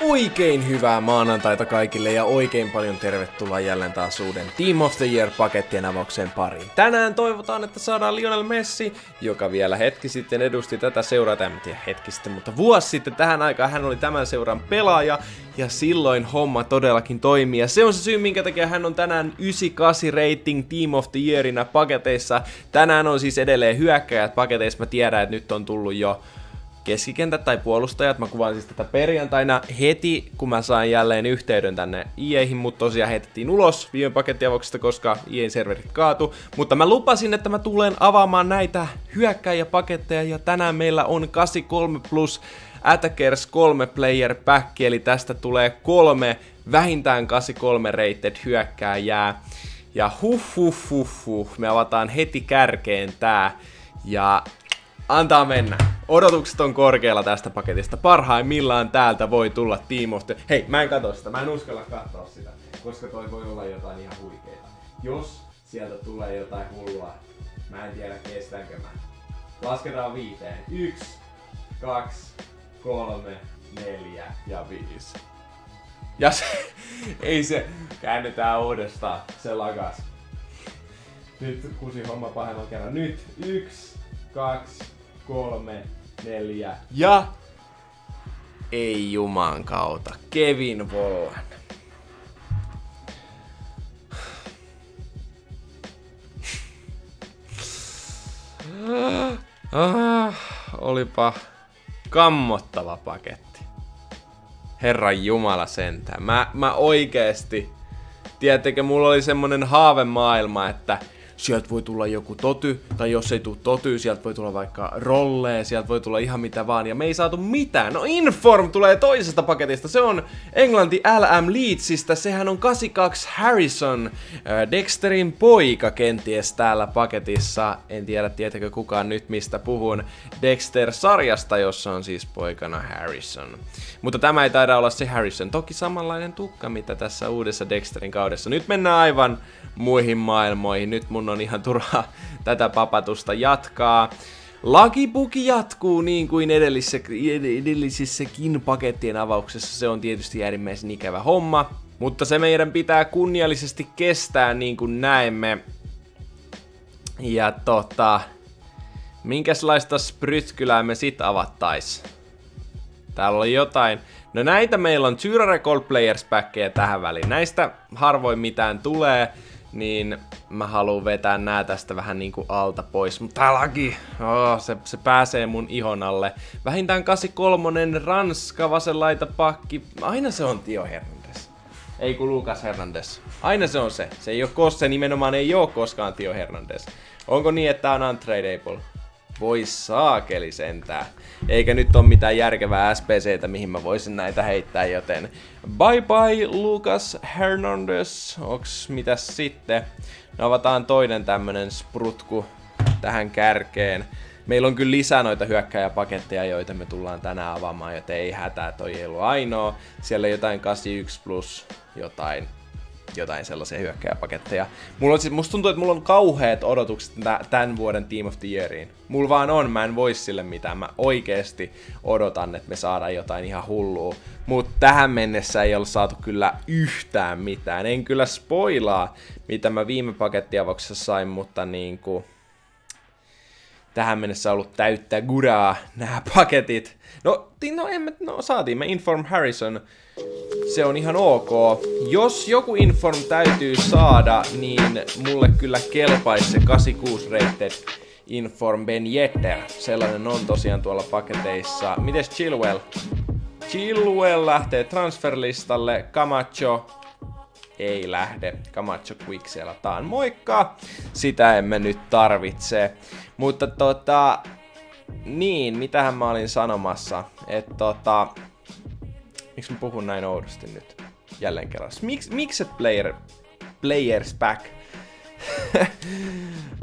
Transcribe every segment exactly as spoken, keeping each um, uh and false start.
Oikein hyvää maanantaita kaikille ja oikein paljon tervetuloa jälleen taas uuden Team of the Year pakettien avauksen pariin. Tänään toivotaan, että saadaan Lionel Messi, joka vielä hetki sitten edusti tätä seuraa, en tiedä hetki sitten, mutta vuosi sitten tähän aikaan hän oli tämän seuran pelaaja ja silloin homma todellakin toimii. Ja se on se syy, minkä takia hän on tänään yhdeksänkymmentäkahdeksan rating Team of the Yearina paketeissa. Tänään on siis edelleen hyökkäjät paketeissa, mä tiedän, että nyt on tullut jo keskikentät tai puolustajat. Mä kuvaan siis tätä perjantaina heti, kun mä sain jälleen yhteyden tänne E A:hin, mutta tosiaan heitettiin ulos viime pakettiavauksesta, koska E A:n serverit kaatu. Mutta mä lupasin, että mä tulen avaamaan näitä hyökkäjäpaketteja ja tänään meillä on kahdeksankymmentäkolme plus Attackers kolme player pack, eli tästä tulee kolme vähintään kahdeksankymmentäkolme rated hyökkääjää. Ja huh huh huh huh, me avataan heti kärkeen tää ja antaa mennä. Odotukset on korkealla tästä paketista. Parhaimmillaan täältä voi tulla Team of the... Hei, mä en katso sitä, mä en uskalla katsoa sitä, koska toi voi olla jotain ihan huikeeta. Jos sieltä tulee jotain hullua, mä en tiedä kestänkö mä. Lasketaan viiteen. Yksi, kaksi, kolme, neljä ja viisi. Ja se... Ei se... Käännetään uudestaan. Se lakas. Nyt kusi homma pahemman kerran. Nyt. Yksi, kaksi, kolme, neljä ja ei juman kautta, Kevin Volland. Ah, olipa kammottava paketti. Herran jumala sentään. Mä, mä oikeesti, tiedättekö, mulla oli semmonen haavemaailma, että sieltä voi tulla joku toty, tai jos ei tule toty, sieltä voi tulla vaikka rollee, sieltä voi tulla ihan mitä vaan, ja me ei saatu mitään. No Inform tulee toisesta paketista, se on Englanti L M Leedsistä, sehän on kahdeksankymmentäkaksi Harrison, Dexterin poika kenties täällä paketissa. En tiedä, tietääkö kukaan nyt mistä puhun, Dexter-sarjasta, jossa on siis poikana Harrison. Mutta tämä ei taida olla se Harrison, toki samanlainen tukka mitä tässä uudessa Dexterin kaudessa. Nyt mennään aivan muihin maailmoihin, nyt mun on ihan turhaa tätä papatusta jatkaa. Lakipuki jatkuu niin kuin edellisessä, edellisissäkin pakettien avauksessa, se on tietysti äärimmäisen ikävä homma, mutta se meidän pitää kunniallisesti kestää niin kuin näemme. Ja tota, minkäslaista sprytkylää me sit avattais? Täällä on jotain. No näitä meillä on Tyrare Gold Players -päkkejä tähän väliin, näistä harvoin mitään tulee. Niin mä haluan vetää nää tästä vähän niinku alta pois. Mutta tää laki, oh, se, se pääsee mun ihon alle. Vähintään kahdeksankymmentäkolme, Ranska, vasenlaita pakki. Aina se on Tio Hernandez. Ei kun Lucas Hernández. Aina se on se. Se ei oo kosse, nimenomaan ei oo koskaan Tio Hernandez. Onko niin, että tää on untradeable? Voi saakeli sentää. Eikä nyt on mitään järkevää S P C:tä, mihin mä voisin näitä heittää, joten bye bye Lucas Hernández. Oks mitäs sitten? No avataan toinen tämmönen sprutku tähän kärkeen. Meillä on kyllä lisää noita hyökkääjäpaketteja, joita me tullaan tänään avaamaan, joten ei hätää, toi ei ollut ainoa. Siellä jotain kahdeksankymmentäyksi plus jotain. Jotain sellaisia hyökkäjäpaketteja. Mulla on siis, musta tuntuu, että mulla on kauheat odotukset tämän vuoden Team of the Yeariin. Mulla vaan on, mä en voi sille mitään. Mä oikeesti odotan, että me saadaan jotain ihan hullua. Mut tähän mennessä ei ole saatu kyllä yhtään mitään. En kyllä spoilaa, mitä mä viime pakettiavauksessa sain, mutta niinku... Tähän mennessä on ollut täyttä guraa nämä paketit. No, no, emme, no saatiin me Inform Harrison. Se on ihan ok. Jos joku Inform täytyy saada, niin mulle kyllä kelpaisi se kahdeksankymmentäkuusi rated Inform Ben Jeter. Sellainen on tosiaan tuolla paketeissa. Mites Chillwell? Chillwell lähtee transferlistalle. Camacho ei lähde. Camacho Quick siellä taan. Moikka! Sitä emme nyt tarvitse. Mutta tota... Niin, mitähän mä olin sanomassa? Että tota... Miksi mä puhun näin oudosti nyt? Jälleen kerran. Miks, mikset player, players back?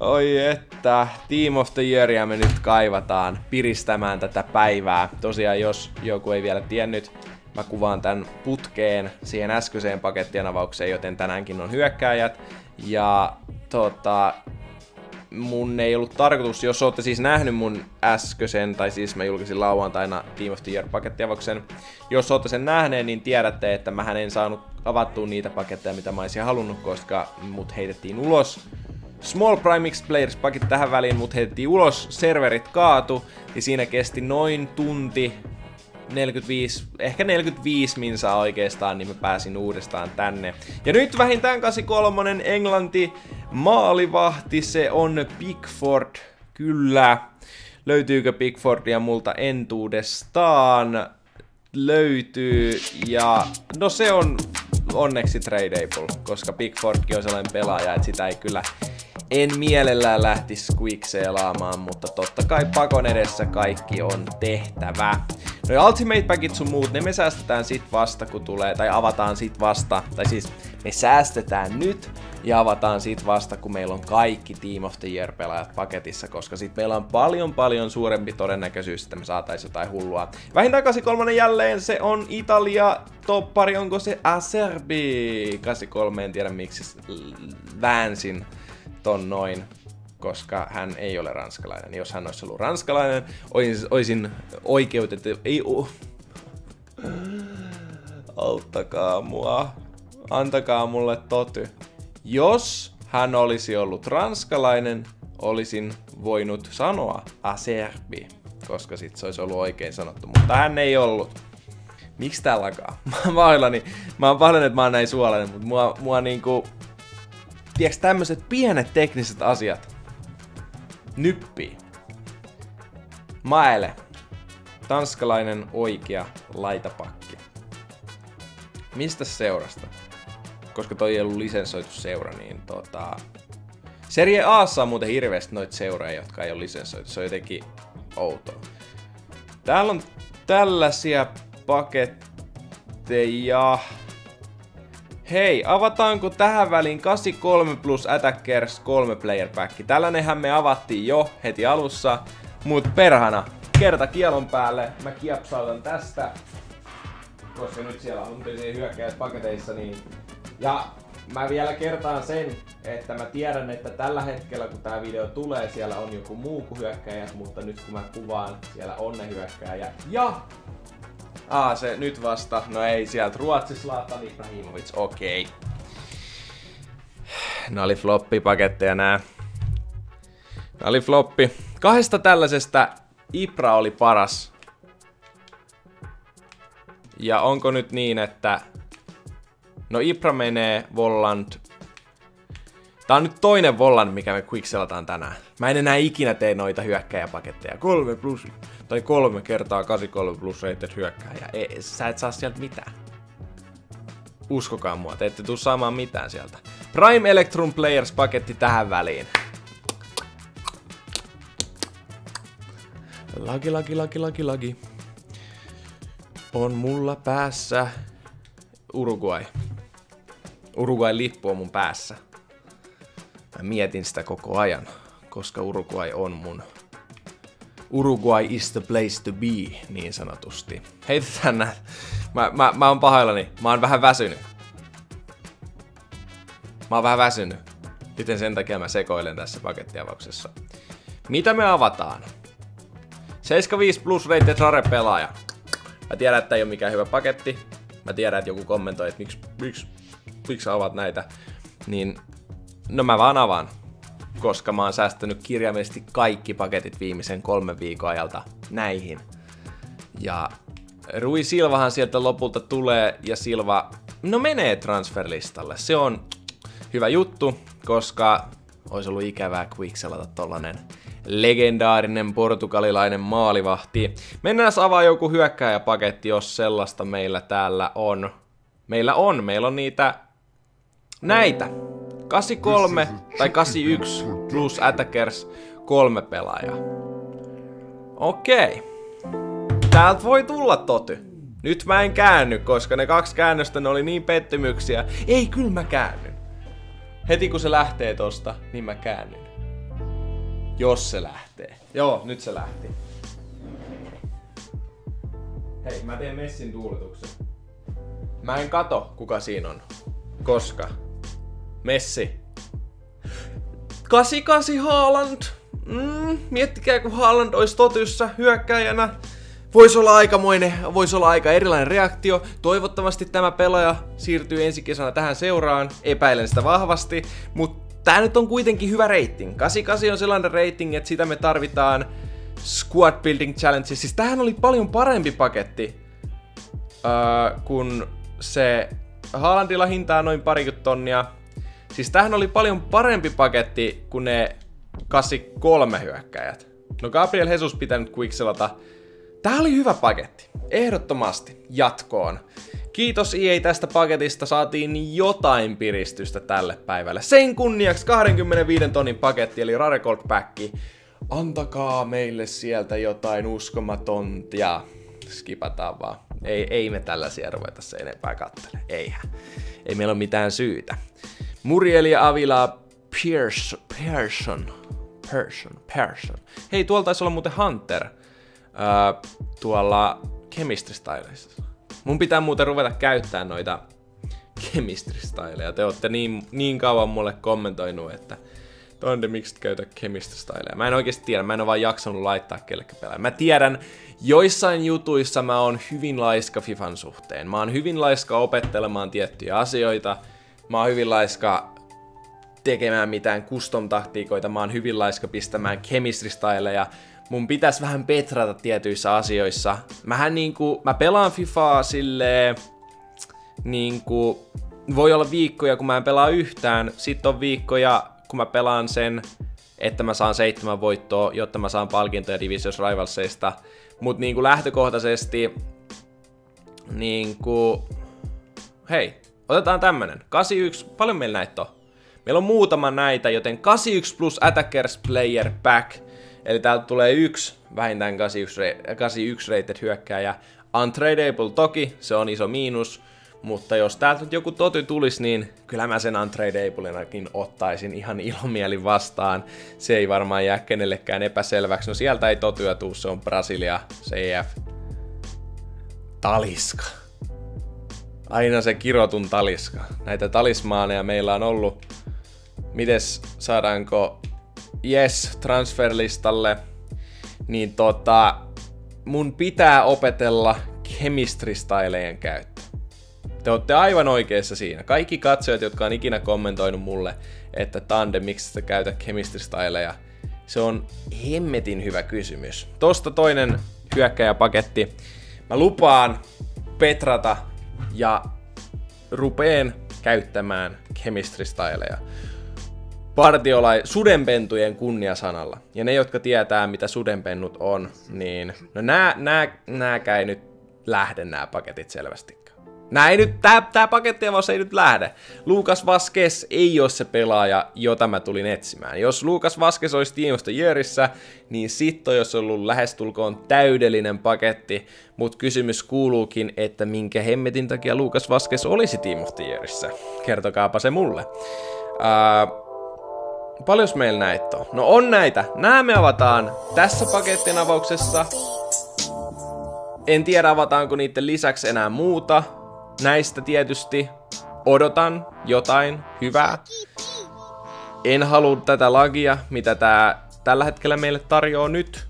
Oi että, Team of the Yearia me nyt kaivataan piristämään tätä päivää. Tosiaan jos joku ei vielä tiennyt, mä kuvaan tän putkeen siihen äskeiseen pakettien avaukseen, joten tänäänkin on hyökkääjät. Ja tota... mun ei ollut tarkoitus, jos olette siis nähnyt mun äskösen, tai siis mä julkisin lauantaina Team of the Year-pakettiavauksen. Jos olette sen nähneen, niin tiedätte, että mähän en saanut avattua niitä paketteja, mitä mä olisin halunnut, koska mut heitettiin ulos. Small Prime X Players pakit tähän väliin, mut heitettiin ulos, serverit kaatu, ja siinä kesti noin tunti, neljäkymmentäviisi, ehkä neljäkymmentäviisi minsaa oikeastaan, niin mä pääsin uudestaan tänne. Ja nyt vähintään kahdeksankymmentäkolme Englanti maalivahti, se on Pickford, kyllä. Löytyykö Pickfordia multa entuudestaan? Löytyy, ja no se on onneksi tradeable, koska Pickfordkin on sellainen pelaaja, että sitä ei kyllä en mielellään lähtisi quickseelaamaan, mutta totta kai pakon edessä kaikki on tehtävä. No ultimate packit sun muut, ne me säästetään sit vasta kun tulee, tai avataan sit vasta, tai siis me säästetään nyt ja avataan sit vasta kun meillä on kaikki Team of the Year pelaajat paketissa, koska sit meillä on paljon paljon suurempi todennäköisyys, että me saatais jotain hullua. Vähintään kahdeksankymmentäkolme jälleen, se on Italia, toppari onko se Aserbi? kahdeksankymmentäkolme, en tiedä miksi väänsin ton noin, koska hän ei ole ranskalainen. Jos hän olisi ollut ranskalainen, oisin, oisin oikeutettu... Ei uh. Auttakaa mua. Antakaa mulle toty. Jos hän olisi ollut ranskalainen, olisin voinut sanoa Aserbi, koska sit se olisi ollut oikein sanottu, mutta hän ei ollut. Miksi tää lakaa? Mä oon pahoillani, että mä oon näin suolainen, mutta mua, mua niinku... Tiedätkö, tämmöiset pienet tekniset asiat nyppii. Maele. Tanskalainen oikea laitapakki. Mistä seurasta? Koska toi ei ollut lisensoitu seura, niin tota... Serie A:ssa on muuten hirveästi noita seuraa, jotka ei ole lisensoitu. Se on jotenkin outoa. Täällä on tällaisia paketteja. Hei, avataanko tähän väliin kahdeksankymmentäkolme plus Attackers kolme player pack? Tällainenhän me avattiin jo heti alussa, mut perhana, kerta kielon päälle, mä kiepsautan tästä, koska nyt siellä on hyökkäyspaketeissa, niin... Ja mä vielä kertaan sen, että mä tiedän, että tällä hetkellä kun tää video tulee, siellä on joku muu kuin hyökkäjät, mutta nyt kun mä kuvaan, siellä on ne hyökkäjät. Ja... Aa, ah, se nyt vasta. No ei, sieltä Ruotsissa laittaa Aliprahimovic, okei. Okay. No oli floppipaketteja nää. No oli floppi. Kahdesta tällaisesta Ibra oli paras. Ja onko nyt niin, että... No Ibra menee, Volland. Tää on nyt toinen Volland, mikä me quickselataan tänään. Mä en enää ikinä tee noita hyökkäjäpaketteja. Kolme plus... Tai kolme kertaa kahdeksankymmentäkolme plus rated hyökkääjä. E, sä et saa sieltä mitään. Uskokaa mua, te ette tuu saamaan mitään sieltä. Prime Electrum Players paketti tähän väliin. Lagi, lagi, lagi, lagi, lagi. On mulla päässä Uruguay. Uruguay lippu on mun päässä. Mä mietin sitä koko ajan, koska Uruguay on mun... Uruguay is the place to be, niin sanotusti. Heitetään nää. Mä, mä, mä oon pahoillani. Mä oon vähän väsynyt. Mä oon vähän väsynyt. Joten sen takia mä sekoilen tässä pakettiavauksessa. Mitä me avataan? seitsemänkymmentäviisi plus rated rare pelaaja. Mä tiedän, että ei oo mikään hyvä paketti. Mä tiedän, että joku kommentoi, että miksi, miksi, miksi sä avaat näitä. Niin, no mä vaan avaan. Koska mä oon säästänyt kirjaimellisesti kaikki paketit viimeisen kolmen viikon ajalta näihin. Ja Rui Silvahan sieltä lopulta tulee, ja Silva, no menee transferlistalle. Se on hyvä juttu, koska olisi ollut ikävää quickselata tollanen legendaarinen portugalilainen maalivahti. Mennään avaa joku hyökkääjäpaketti, jos sellaista meillä täällä on. Meillä on, meillä on niitä, näitä. kahdeksankymmentäkolme tai kahdeksankymmentäyksi plus Attackers kolme pelaajaa. Okei. Täältä voi tulla toty. Nyt mä en käänny, koska ne kaksi käännöstä ne oli niin pettymyksiä. Ei, kyllä mä käännyn. Heti kun se lähtee tosta, niin mä käännyn. Jos se lähtee. Joo, nyt se lähti. Hei, mä teen Messin tuuletuksen. Mä en kato, kuka siinä on. Koska... Messi. kahdeksankymmentäkahdeksan Haaland. Mm, miettikää, kun Haaland olisi totyssä hyökkäjänä. Voisi olla aikamoinen, voisi olla aika erilainen reaktio. Toivottavasti tämä pelaaja siirtyy ensi kesänä tähän seuraan. Epäilen sitä vahvasti, mutta tää nyt on kuitenkin hyvä rating. kahdeksankymmentäkahdeksan on sellainen rating, että sitä me tarvitaan Squad Building Challenge. Siis tämähän oli paljon parempi paketti, öö, kun se Haalandilla hintaa noin parikymmentä tonnia. Siis tämähän oli paljon parempi paketti kuin ne kahdeksankymmentäkolme hyökkäjät. No Gabriel Jesus pitää nyt quickselata. Tää oli hyvä paketti. Ehdottomasti jatkoon. Kiitos E A tästä paketista, saatiin jotain piristystä tälle päivälle. Sen kunniaksi kaksikymmentäviisi tonnin paketti eli Rare Gold Pack. Antakaa meille sieltä jotain uskomatontia. Skipataan vaan. Ei, ei me tällaisia ruveta se enempää kattele. Eihän. Ei meillä ole mitään syytä. Muriel ja Avila Pearson. Pearson. Pearson. Pearson. Hei, tuolla taisi olla muuten Hunter. Öö, tuolla chemistry styleissa. Mun pitää muuten ruveta käyttää noita chemistry styleja. Te ootte niin, niin kauan mulle kommentoinut, että Tonde, miksi et käytä chemistry styleja? Mä en oikeesti tiedä, mä en oo vaan jaksanut laittaa kellekään pelaajalle. Mä tiedän, joissain jutuissa mä oon hyvin laiska Fifan suhteen. Mä oon hyvin laiska opettelemaan tiettyjä asioita. Mä oon hyvin laiska tekemään mitään custom-taktiikoita. Mä oon hyvin laiska pistämään chemistry styleja. Mun pitäisi vähän petrata tietyissä asioissa. Mähän niinku, mä pelaan Fifaa silleen, niinku, voi olla viikkoja, kun mä en pelaa yhtään. Sitten on viikkoja, kun mä pelaan sen, että mä saan seitsemän voittoa, jotta mä saan palkintoja Divisions Rivalsista. Mut niinku lähtökohtaisesti, niinku, hei, otetaan tämmönen. kahdeksankymmentäyksi, paljon meillä näitä on? Meillä on muutama näitä, joten kahdeksankymmentäyksi plus Attackers Player Pack. Eli täältä tulee yksi, vähintään kahdeksankymmentäyksi rated hyökkääjä. Untradable toki, se on iso miinus. Mutta jos täältä nyt joku toty tulisi, niin kyllä mä sen untradablenakin ottaisin ihan ilomielin vastaan. Se ei varmaan jää kenellekään epäselväksi. No sieltä ei totyä tuu, se on Brasilia, C F. Taliska. Aina se kirotun Taliska. Näitä talismaaneja meillä on ollut. Mites saadaanko... Yes, transferlistalle, niin tota, mun pitää opetella chemistry-stylejen käyttö. Te ootte aivan oikeassa siinä. Kaikki katsojat, jotka on ikinä kommentoinut mulle, että Tande, miksi sä käytä chemistry-styleja, se on hemmetin hyvä kysymys. Tosta toinen hyökkäjäpaketti. Mä lupaan petrata ja rupeen käyttämään chemistry-styleja. Partiolai sudenpentujen kunniasanalla. Ja ne, jotka tietää, mitä sudenpennut on, niin... No nää, nää, nääkään ei nyt lähde nää paketit selvästikään. Nää ei nyt, tää, tää paketti vaan se ei nyt lähde. Lucas Vázquez ei oo se pelaaja, jota mä tulin etsimään. Jos Lucas Vázquez olisi Team of the Yearissä, niin sit on jos ollut lähestulkoon täydellinen paketti. Mut kysymys kuuluukin, että minkä hemmetin takia Lucas Vázquez olisi Team of the Yearissä. Kertokaapa se mulle. Uh, Paljos meillä näitä on? No on näitä. Nää me avataan tässä paketin avauksessa. En tiedä avataanko niiden lisäksi enää muuta. Näistä tietysti odotan jotain hyvää. En halua tätä lagia, mitä tää tällä hetkellä meille tarjoaa nyt.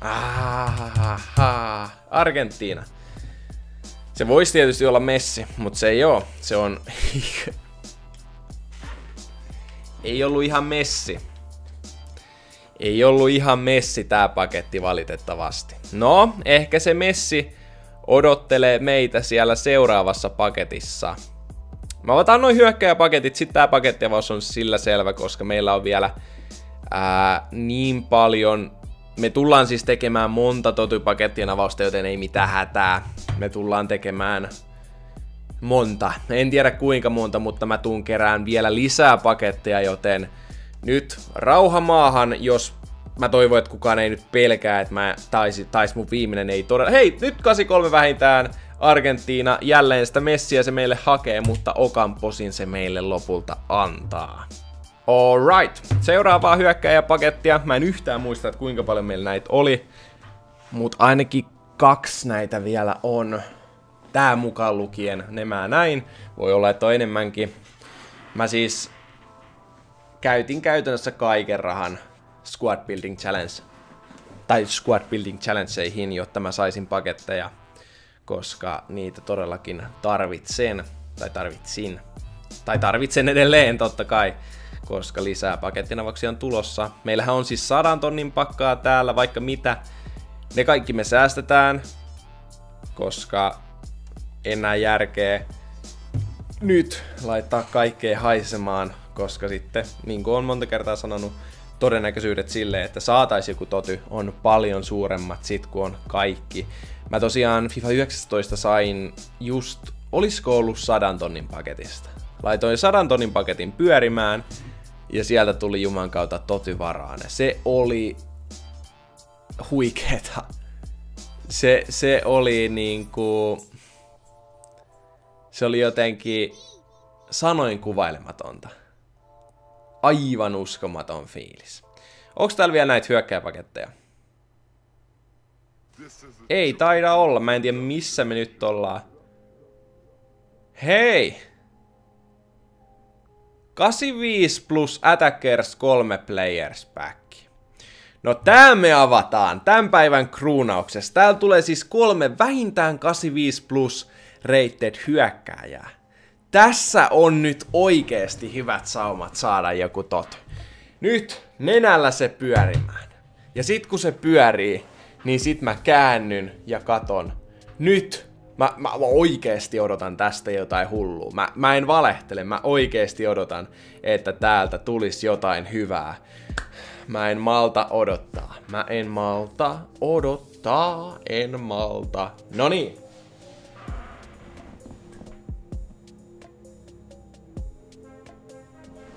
Ahaha. Argentiina. Se voisi tietysti olla Messi, mutta se ei oo. Se on... Ei ollut ihan Messi. Ei ollut ihan Messi tää paketti valitettavasti. No, ehkä se Messi odottelee meitä siellä seuraavassa paketissa. Mä otan noin hyökkäjäpaketit, sit tää pakettiavaus on sillä selvä, koska meillä on vielä ää, niin paljon... Me tullaan siis tekemään monta totypakettien avausta, joten ei mitään hätää. Me tullaan tekemään... Monta. En tiedä kuinka monta, mutta mä tuun kerään vielä lisää paketteja, joten nyt rauha maahan, jos mä toivon, että kukaan ei nyt pelkää, että mä taisi, taisi mun viimeinen ei todella... Hei, nyt kahdeksankymmentäkolme vähintään Argentiina, jälleen sitä Messiä se meille hakee, mutta Okamposin se meille lopulta antaa. Alright, seuraavaa hyökkääjäpakettia. Mä en yhtään muista, että kuinka paljon meillä näitä oli, mutta ainakin kaksi näitä vielä on. Tää mukaan lukien, nämä näin. Voi olla, että on enemmänkin. Mä siis käytin käytännössä kaiken rahan squad building challenge tai squad building challengeihin, jotta mä saisin paketteja, koska niitä todellakin tarvitsen tai tarvitsin tai tarvitsen edelleen totta kai, koska lisää pakettinavauksia on tulossa. Meillähän on siis sadan tonnin pakkaa täällä, vaikka mitä. Ne kaikki me säästetään, koska enää järkeä nyt laittaa kaikkea haisemaan, koska sitten, niin kuin on monta kertaa sanonut, todennäköisyydet sille, että saataisiin joku toty, on paljon suuremmat sit, kun on kaikki. Mä tosiaan FIFA yhdeksäntoista sain just, olisiko ollut sadan tonnin paketista. Laitoin sadan tonnin paketin pyörimään, ja sieltä tuli juman kautta toty varaan. Se oli huikeeta. Se, se oli niinku... Se oli jotenkin sanoin kuvailematonta. Aivan uskomaton fiilis. Onks täällä vielä näitä hyökkäjäpaketteja? Ei taida olla. Mä en tiedä missä me nyt ollaan. Hei! kahdeksankymmentäviisi plus attackers kolme players back. No tää me avataan tämän päivän kruunauksessa. Täällä tulee siis kolme vähintään kahdeksankymmentäviisi plus rated hyökkääjää. Tässä on nyt oikeesti hyvät saumat saada joku totu. Nyt nenällä se pyörimään. Ja sit kun se pyörii, niin sit mä käännyn ja katon. Nyt mä, mä, mä oikeesti odotan tästä jotain hullua. Mä, mä en valehtele, mä oikeesti odotan, että täältä tulisi jotain hyvää. Mä en malta odottaa. Mä en malta odottaa. En malta. Noniin.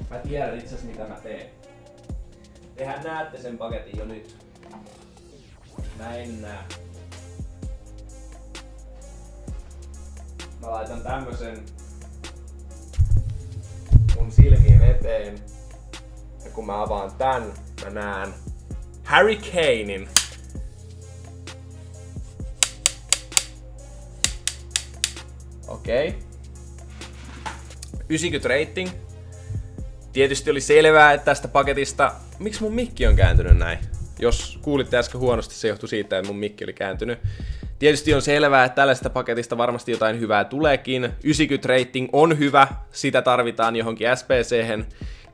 Mä tiedän itse asiassa mitä mä teen. Tehän näette sen paketin jo nyt. Mä en näe. Mä laitan tämmösen mun silmien eteen. Ja kun mä avaan tän, mä näen Harry Kanein. Okei. Okay. yhdeksänkymmentä rating. Tietysti oli selvää, että tästä paketista... Miksi mun mikki on kääntynyt näin? Jos kuulitte äsken huonosti, se johtui siitä, että mun mikki oli kääntynyt. Tietysti on selvää, että tällaista paketista varmasti jotain hyvää tuleekin. yhdeksänkymmentä rating on hyvä. Sitä tarvitaan johonkin S P C-hen.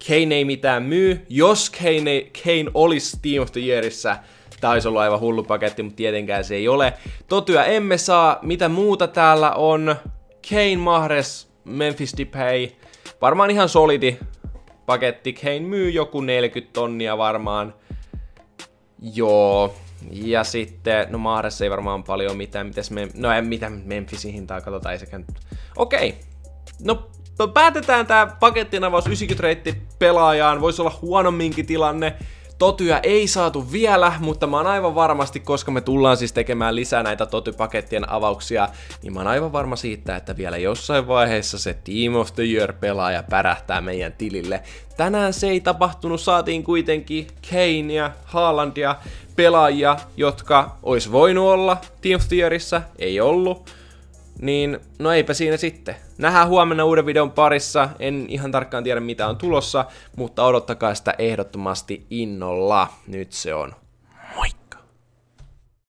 Kane ei mitään myy. Jos Kane, ei, Kane olisi Team of the Yearissä, tämä olisi ollut aivan hullu paketti, mutta tietenkään se ei ole. Totyä emme saa. Mitä muuta täällä on? Kane, Mahres, Memphis Depay. Varmaan ihan solidi paketti. Kane myy joku neljäkymmentä tonnia varmaan. Joo. Ja sitten, no Mahres ei varmaan paljon mitään. Mites Mem no en mitään Memphisin hintaa, katsotaan, ei sekään. Okei. Okay. No... No päätetään tää paketin avaus yhdeksänkymmentä reitti pelaajaan, voisi olla huonomminkin tilanne. Totyä ei saatu vielä, mutta mä oon aivan varmasti, koska me tullaan siis tekemään lisää näitä totypakettien avauksia, niin mä oon aivan varma siitä, että vielä jossain vaiheessa se Team of the Year pelaaja pärähtää meidän tilille. Tänään se ei tapahtunut, saatiin kuitenkin Kanea, Haalandia, pelaajia, jotka ois voinut olla Team of the Yearissä, ei ollut. Niin, no eipä siinä sitten. Nähdään huomenna uuden videon parissa. En ihan tarkkaan tiedä mitä on tulossa, mutta odottakaa sitä ehdottomasti innolla. Nyt se on